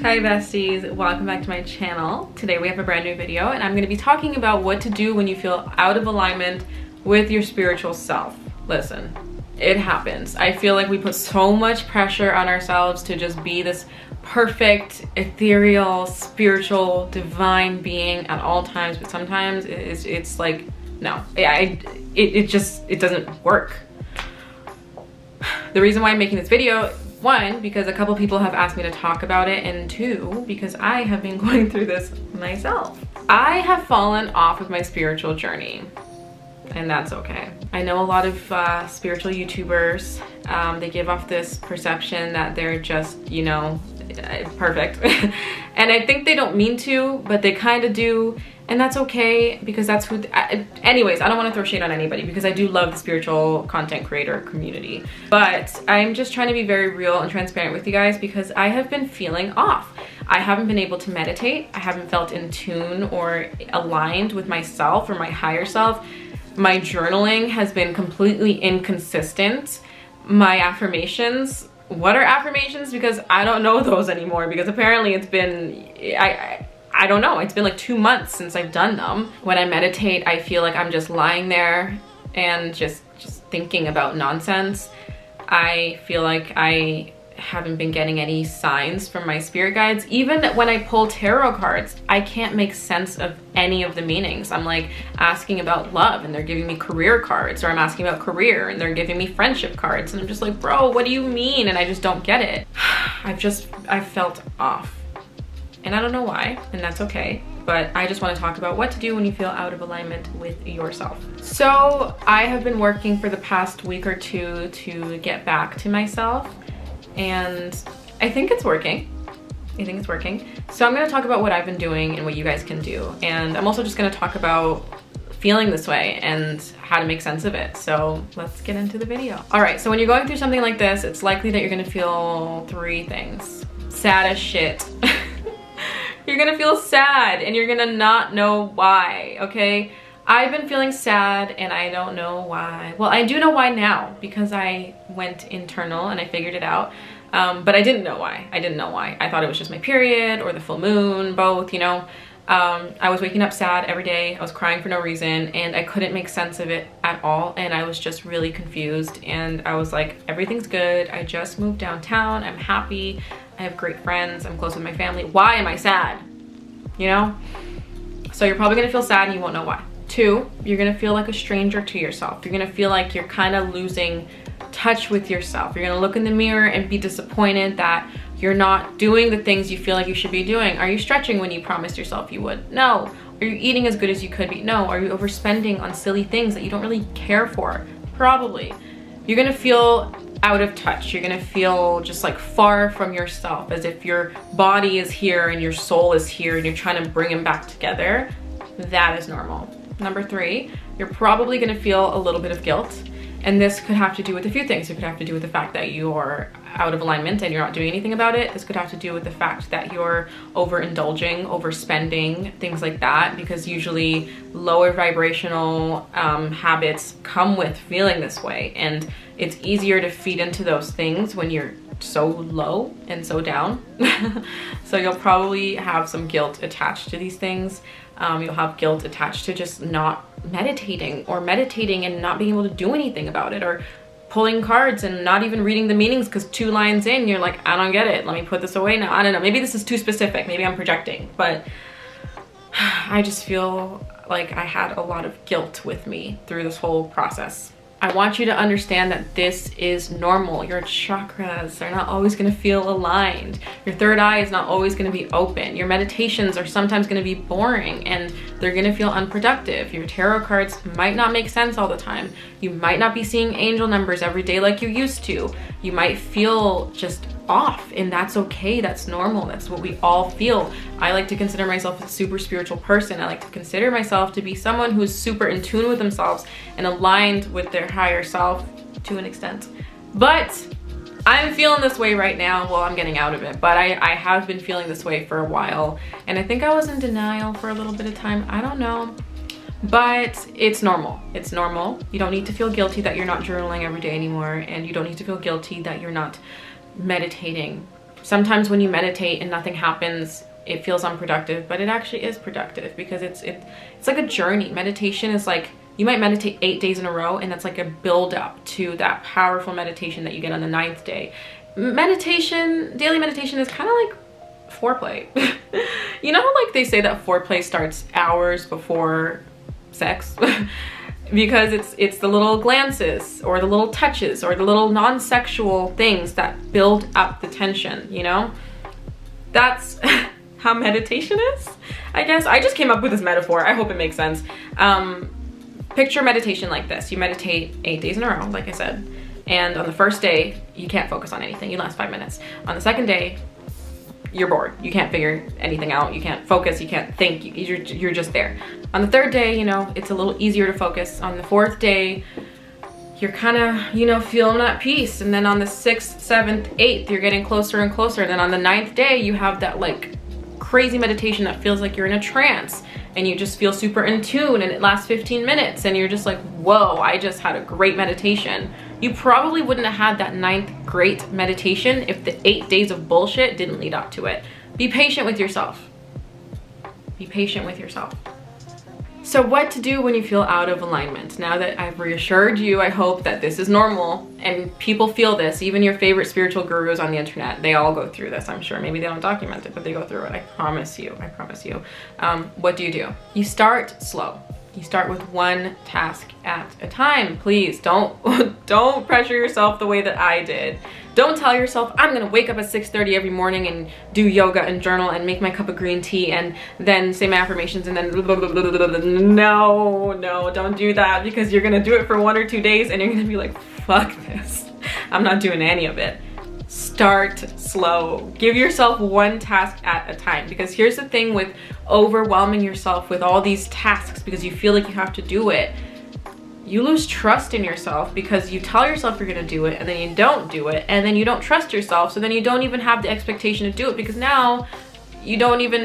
Hi besties, welcome back to my channel. Today we have a brand new video and I'm going to be talking about what to do when you feel out of alignment with your spiritual self. Listen, it happens. I feel like we put so much pressure on ourselves to just be this perfect, ethereal, spiritual, divine being at all times, but sometimes it's like, no, it doesn't work. The reason why I'm making this video, one, because a couple people have asked me to talk about it, and two, because I have been going through this myself. I have fallen off of my spiritual journey, and that's okay. I know a lot of spiritual YouTubers, they give off this perception that they're just, you know, perfect. And I think they don't mean to, but they kind of do, and that's okay, because that's who, anyways, I don't want to throw shade on anybody because I do love the spiritual content creator community. But I'm just trying to be very real and transparent with you guys because I have been feeling off. I haven't been able to meditate. I haven't felt in tune or aligned with myself or my higher self. My journaling has been completely inconsistent. My affirmations, what are affirmations? Because I don't know those anymore because apparently it's been, I don't know, it's been like 2 months since I've done them. When I meditate, I feel like I'm just lying there and just thinking about nonsense. I feel like I haven't been getting any signs from my spirit guides. Even when I pull tarot cards, I can't make sense of any of the meanings. I'm like asking about love and they're giving me career cards, or I'm asking about career and they're giving me friendship cards. And I'm just like, bro, what do you mean? And I just don't get it. I've felt off. And I don't know why, and that's okay, but I just want to talk about what to do when you feel out of alignment with yourself. So I have been working for the past week or two to get back to myself, and I think it's working. I think it's working. So I'm going to talk about what I've been doing and what you guys can do, and I'm also just going to talk about feeling this way and how to make sense of it. So let's get into the video. All right, so when you're going through something like this, it's likely that you're going to feel three things. Sad as shit. You're gonna feel sad and you're gonna not know why, okay? I've been feeling sad and I don't know why. Well, I do know why now because I went internal and I figured it out, but I didn't know why. I didn't know why. I thought it was just my period or the full moon, both, you know? I was waking up sad every day. I was crying for no reason and I couldn't make sense of it at all, and I was just really confused, and I was like, everything's good. I just moved downtown. I'm happy. I have great friends, I'm close with my family. Why am I sad? You know? So you're probably gonna feel sad and you won't know why. Two, you're gonna feel like a stranger to yourself. You're gonna feel like you're kind of losing touch with yourself. You're gonna look in the mirror and be disappointed that you're not doing the things you feel like you should be doing. Are you stretching when you promised yourself you would? No. Are you eating as good as you could be? No. Are you overspending on silly things that you don't really care for? Probably. You're gonna feel out of touch. You're gonna feel just like far from yourself, as if your body is here and your soul is here and you're trying to bring them back together. That is normal. Number three, you're probably gonna feel a little bit of guilt, and this could have to do with a few things. It could have to do with the fact that you're out of alignment and you're not doing anything about it. This could have to do with the fact that you're overindulging, overspending, things like that, because usually lower vibrational habits come with feeling this way, and it's easier to feed into those things when you're so low and so down. So you'll probably have some guilt attached to these things. You'll have guilt attached to just not meditating, or meditating and not being able to do anything about it, or pulling cards and not even reading the meanings because two lines in, you're like, I don't get it. Let me put this away now. I don't know. Maybe this is too specific. Maybe I'm projecting, but I just feel like I had a lot of guilt with me through this whole process. I want you to understand that this is normal. Your chakras are not always going to feel aligned. Your third eye is not always going to be open. Your meditations are sometimes going to be boring and they're going to feel unproductive. Your tarot cards might not make sense all the time. You might not be seeing angel numbers every day like you used to. You might feel just off, and that's okay. That's normal. That's what we all feel. I like to consider myself a super spiritual person. I like to consider myself to be someone who's super in tune with themselves and aligned with their higher self to an extent. But I'm feeling this way right now. Well, I'm getting out of it, but I have been feeling this way for a while, and I think I was in denial for a little bit of time. I don't know. But it's normal. It's normal. You don't need to feel guilty that you're not journaling every day anymore, and you don't need to feel guilty that you're not meditating. sometimes when you meditate and nothing happens, it feels unproductive, but it actually is productive because it's like a journey. Meditation is like, you might meditate 8 days in a row, and that's like a build up to that powerful meditation that you get on the 9th day. Meditation, daily meditation, is kind of like foreplay. You know how like they say that foreplay starts hours before sex? Because it's the little glances or the little touches or the little non-sexual things that build up the tension, you know? That's how meditation is, I guess. I just came up with this metaphor. I hope it makes sense. Picture meditation like this. You meditate 8 days in a row, like I said. And on the first day, you can't focus on anything. You last 5 minutes. On the second day, you're bored. You can't figure anything out. You can't focus. You can't think. You're just there. On the third day, you know, it's a little easier to focus. On the fourth day, you're kind of, you know, feeling at peace. And then on the 6th, 7th, 8th, you're getting closer and closer. And then on the 9th day, you have that like crazy meditation that feels like you're in a trance, and you just feel super in tune, and it lasts 15 minutes. And you're just like, whoa, I just had a great meditation. You probably wouldn't have had that 9th great meditation if the 8 days of bullshit didn't lead up to it. Be patient with yourself. Be patient with yourself. So what to do when you feel out of alignment? Now that I've reassured you, I hope that this is normal and people feel this. Even your favorite spiritual gurus on the internet, they all go through this, I'm sure. Maybe they don't document it, but they go through it, I promise you, I promise you. What do? You start slow. You start with one task at a time. Please don't pressure yourself the way that I did. Don't tell yourself, I'm gonna wake up at 6:30 every morning and do yoga and journal and make my cup of green tea and then say my affirmations and then blah, blah, blah, blah, blah, blah. No, don't do that, because you're gonna do it for 1 or 2 days and you're gonna be like, fuck this. I'm not doing any of it. Start slow. Give yourself one task at a time, because here's the thing with overwhelming yourself with all these tasks because you feel like you have to do it. You lose trust in yourself because you tell yourself you're gonna do it and then you don't do it, and then you don't trust yourself, so then you don't even have the expectation to do it, because now you don't even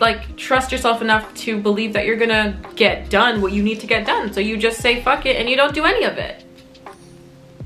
like trust yourself enough to believe that you're gonna get done what you need to get done. So you just say fuck it and you don't do any of it.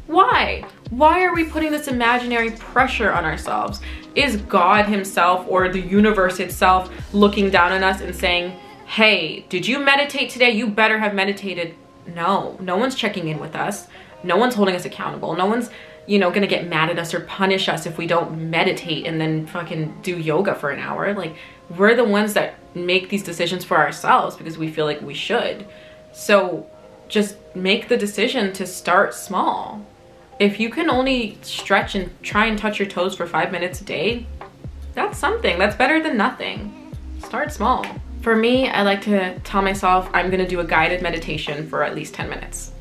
Why? Why are we putting this imaginary pressure on ourselves? Is God himself or the universe itself looking down on us and saying, hey, did you meditate today? You better have meditated. No, no one's checking in with us. No one's holding us accountable. No one's, you know, gonna get mad at us or punish us if we don't meditate and then fucking do yoga for an hour. Like, we're the ones that make these decisions for ourselves because we feel like we should. So just make the decision to start small. If you can only stretch and try and touch your toes for 5 minutes a day, that's something. That's better than nothing. Start small. For me, I like to tell myself I'm gonna do a guided meditation for at least 10 minutes.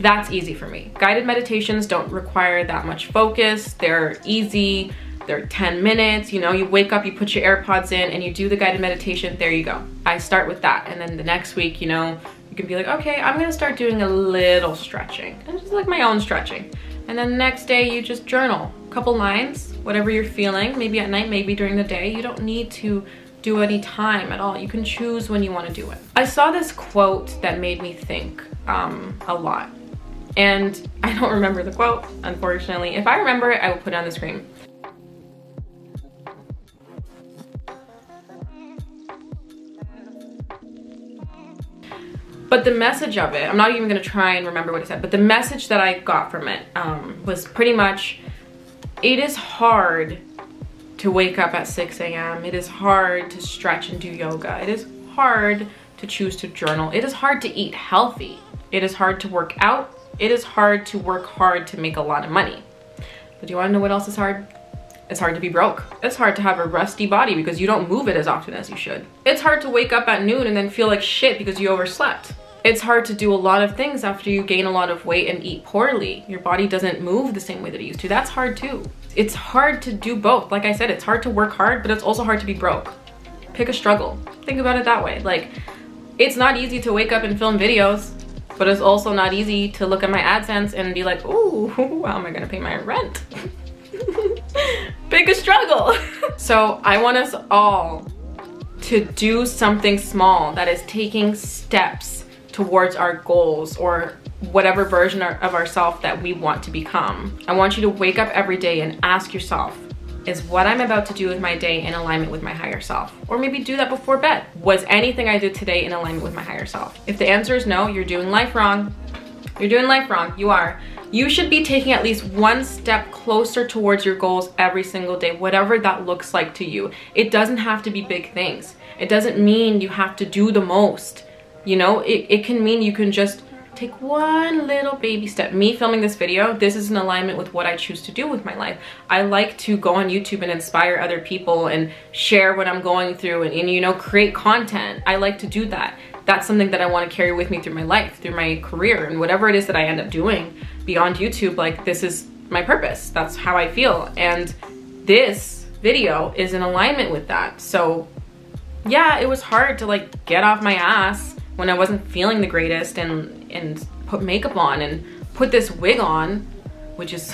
That's easy for me. Guided meditations don't require that much focus. They're easy. They're 10 minutes. You know, you wake up, you put your AirPods in, and you do the guided meditation. There you go. I start with that. And then the next week, you know, you can be like, okay, I'm gonna start doing a little stretching. And just like my own stretching. And then the next day you just journal, a couple lines, whatever you're feeling, maybe at night, maybe during the day. You don't need to do any time at all. You can choose when you want to do it. I saw this quote that made me think a lot. And I don't remember the quote, unfortunately. If I remember it, I will put it on the screen. But the message of it, I'm not even gonna try and remember what it said, but the message that I got from it was pretty much, it is hard to wake up at 6 a.m. It is hard to stretch and do yoga. It is hard to choose to journal. It is hard to eat healthy. It is hard to work out. It is hard to work hard to make a lot of money. But do you wanna know what else is hard? It's hard to be broke. It's hard to have a rusty body because you don't move it as often as you should. It's hard to wake up at noon and then feel like shit because you overslept. It's hard to do a lot of things after you gain a lot of weight and eat poorly. Your body doesn't move the same way that it used to. That's hard too. It's hard to do both. Like I said, it's hard to work hard, but it's also hard to be broke. Pick a struggle. Think about it that way. Like, it's not easy to wake up and film videos, but it's also not easy to look at my AdSense and be like, ooh, how am I gonna pay my rent? Pick a struggle. So I want us all to do something small that is taking steps towards our goals or whatever version of ourselves that we want to become. I want you to wake up every day and ask yourself, Is what I'm about to do with my day in alignment with my higher self? Or maybe do that before bed. Was anything I did today in alignment with my higher self? If the answer is no, you're doing life wrong. You're doing life wrong. You are. You should be taking at least one step closer towards your goals every single day, whatever that looks like to you. It doesn't have to be big things. It doesn't mean you have to do the most. You know, it can mean you can just take one little baby step. Me filming this video, this is in alignment with what I choose to do with my life. I like to go on YouTube and inspire other people and share what I'm going through and you know, create content. I like to do that. That's something that I want to carry with me through my life, through my career, and whatever it is that I end up doing beyond YouTube. Like, this is my purpose. That's how I feel. And this video is in alignment with that. So yeah, it was hard to like get off my ass when I wasn't feeling the greatest and put makeup on and put this wig on, which is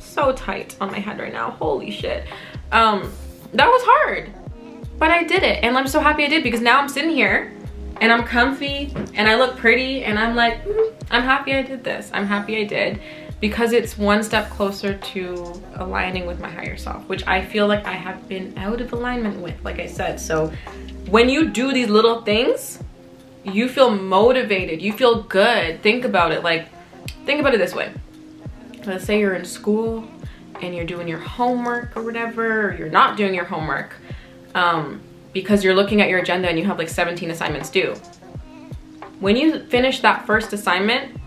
so tight on my head right now, holy shit. That was hard, but I did it, and I'm so happy I did, because now I'm sitting here and I'm comfy and I look pretty and I'm like, I'm happy I did this, I'm happy I did, because it's one step closer to aligning with my higher self, which I feel like I have been out of alignment with, like I said. So when you do these little things, you feel motivated, you feel good. Think about it, like, think about it this way. Let's say you're in school and you're doing your homework or whatever, or you're not doing your homework because you're looking at your agenda and you have like 17 assignments due. When you finish that first assignment,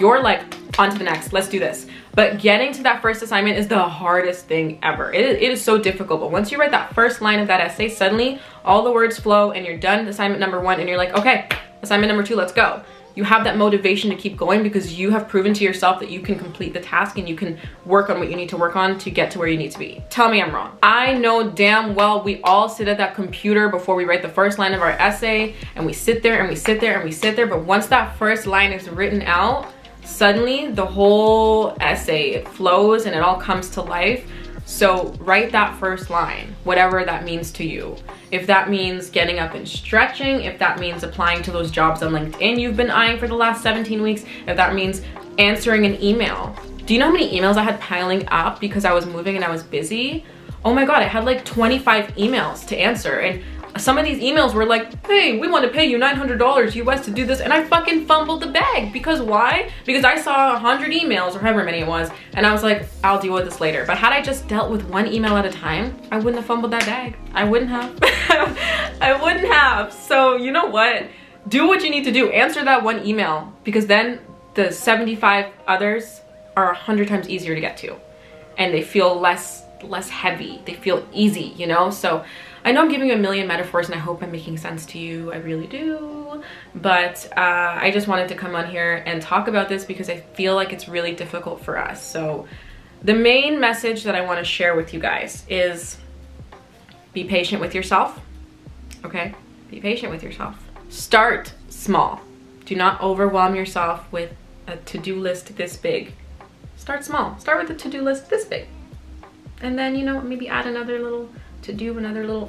you're like, on to the next, let's do this. But getting to that first assignment is the hardest thing ever. It is so difficult, but once you write that first line of that essay, suddenly all the words flow and you're done assignment number one and you're like, okay, assignment number two, let's go. You have that motivation to keep going because you have proven to yourself that you can complete the task and you can work on what you need to work on to get to where you need to be. Tell me I'm wrong. I know damn well we all sit at that computer before we write the first line of our essay, and we sit there and we sit there and we sit there, but once that first line is written out, suddenly the whole essay, it flows and it all comes to life. So write that first line, whatever that means to you. If that means getting up and stretching, if that means applying to those jobs on LinkedIn you've been eyeing for the last 17 weeks, if that means answering an email. Do you know how many emails I had piling up because I was moving and I was busy? Oh my God, I had like 25 emails to answer, and some of these emails were like, hey, we want to pay you $900 US to do this, and I fucking fumbled the bag. Because why? Because I saw 100 emails or however many it was, and I was like, I'll deal with this later. But had I just dealt with one email at a time, I wouldn't have fumbled that bag. I wouldn't have. I wouldn't have. So you know what? Do what you need to do. Answer that one email, because then the 75 others are 100 times easier to get to, and they feel less heavy. They feel easy, you know? So I know I'm giving you a million metaphors and I hope I'm making sense to you. I really do. But I just wanted to come on here and talk about this because I feel like it's really difficult for us. So the main message that I want to share with you guys is be patient with yourself. Okay? Be patient with yourself. Start small. Do not overwhelm yourself with a to-do list this big. Start small. Start with a to-do list this big. And then, you know, maybe add another little to do, another little,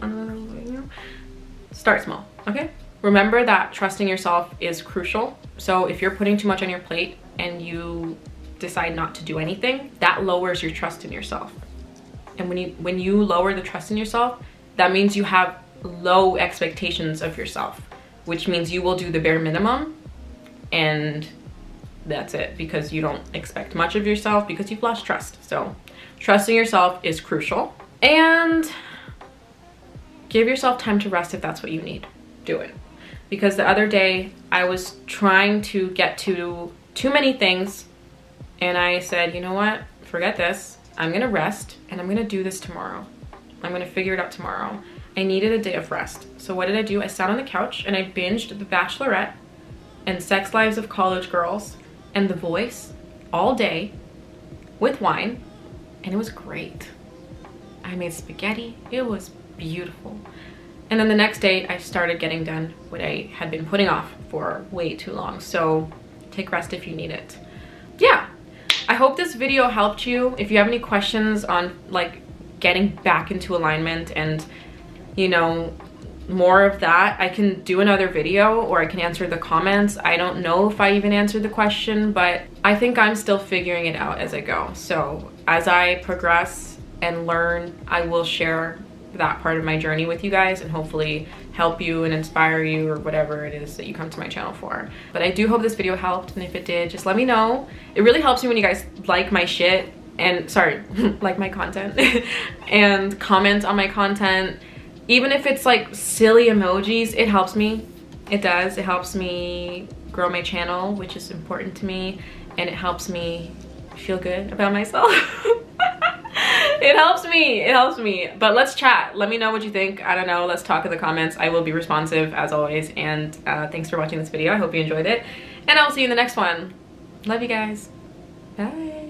you know. Start small, okay? Remember that trusting yourself is crucial. So if you're putting too much on your plate and you decide not to do anything, that lowers your trust in yourself. And when you lower the trust in yourself, that means you have low expectations of yourself, which means you will do the bare minimum, and that's it, because you don't expect much of yourself because you've lost trust. So trusting yourself is crucial, and give yourself time to rest if that's what you need. Do it. Because the other day I was trying to get to too many things and I said, you know what, forget this. I'm gonna rest and I'm gonna do this tomorrow. I'm gonna figure it out tomorrow. I needed a day of rest. So what did I do? I sat on the couch and I binged The Bachelorette and Sex Lives of College Girls and The Voice all day with wine, and it was great. I made spaghetti, it was beautiful. And then the next day I started getting done what I had been putting off for way too long. So take rest if you need it. Yeah, I hope this video helped you. If you have any questions on like getting back into alignment and, you know, more of that, I can do another video or I can answer the comments. I don't know if I even answered the question, but I think I'm still figuring it out as I go. So as I progress and learn, I will share that part of my journey with you guys and hopefully help you and inspire you or whatever it is that you come to my channel for. But I do hope this video helped, and if it did, just let me know. It really helps me when you guys like my shit and, sorry, like my content and comment on my content. Even if it's like silly emojis, it helps me. It does. It helps me grow my channel, which is important to me, and it helps me feel good about myself. It helps me. It helps me. But let's chat. Let me know what you think. I don't know. Let's talk in the comments. I will be responsive as always. And thanks for watching this video. I hope you enjoyed it. And I'll see you in the next one. Love you guys. Bye.